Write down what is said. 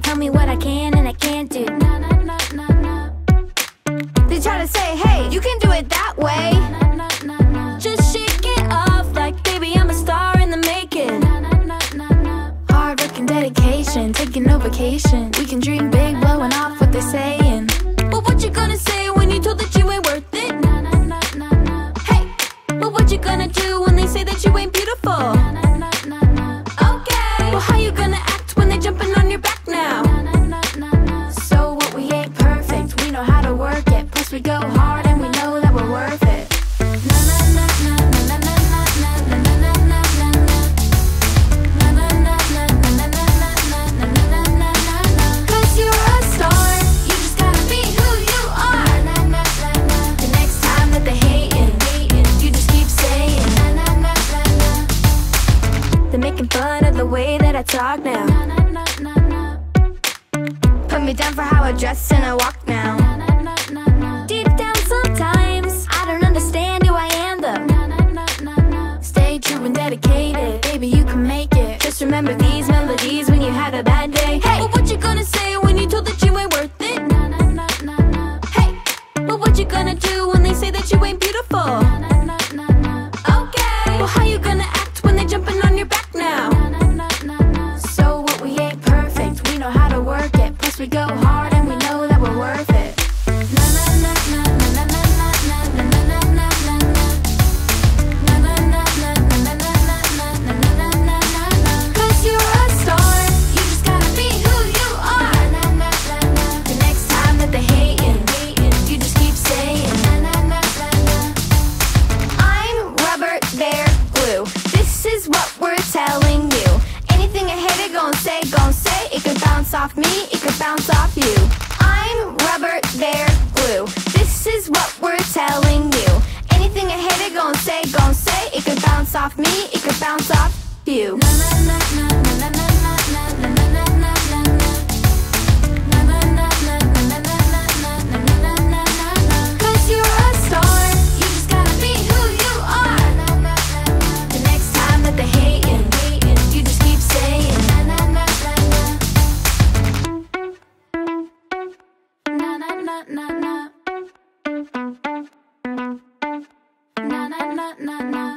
to tell me what I can and I can't do. No, no, no, no, no. They try to say, hey, you can do it that way. No, no, no, no, no. Just shake it off like, baby, I'm a star in the making. No, no, no, no, no. Hard work and dedication, taking no vacation. We can dream big, blowing off what they're saying. But what you gonna say when you told that you ain't worth it? No, no, no, no, no. Hey, but what you gonna do when they say that you ain't beautiful? No, no, no, no, no. Okay, well, how you gonna act when they jumping on your back now? No, no, no, no, no. So what, we ain't perfect, we know how to work it. Plus we go hard and we know that we're worth it. No, no, no, no, no, no, no, no, no, no, no, no, no, no, no, no, no, no, no, no, no, no. 'Cause you're a star, you just gotta be who you are. The next time that they hatin', you just keep saying na na na na. They're making fun of the way that I talk now. Put me down for how I dress and I walk now. Deep down sometimes I don't understand who I am though. Stay true and dedicated, baby, you can make it. Just remember these melodies when you had a bad day. Hey, but what you gonna say when you told that you ain't worth it? Hey, but what you gonna do when they say that you ain't beautiful? Okay, well, how you gonna act when they jumping on your back now? We go hard and we know that we're worth it. Na na na na na na na na na na na na na na na na na na na na na na na. 'Cause you're a star, you just gotta be who you are. The next time that they hatin', you just keep saying na na na na. I'm rubber, they're glue. This is what we're telling you. Anything a hater gon' say, it could bounce off me. Bounce off you. I'm rubber, they're glue. This is what we're telling you. Anything a hater gon' say, it could bounce off me, it could bounce off you. Na na na na na na na na na na na na na na na na na na na na na na na. 'Cause you're a star, you just gotta be who you are. The next time that they hatin', you just keep saying na na na na na. Na na na na na na na na.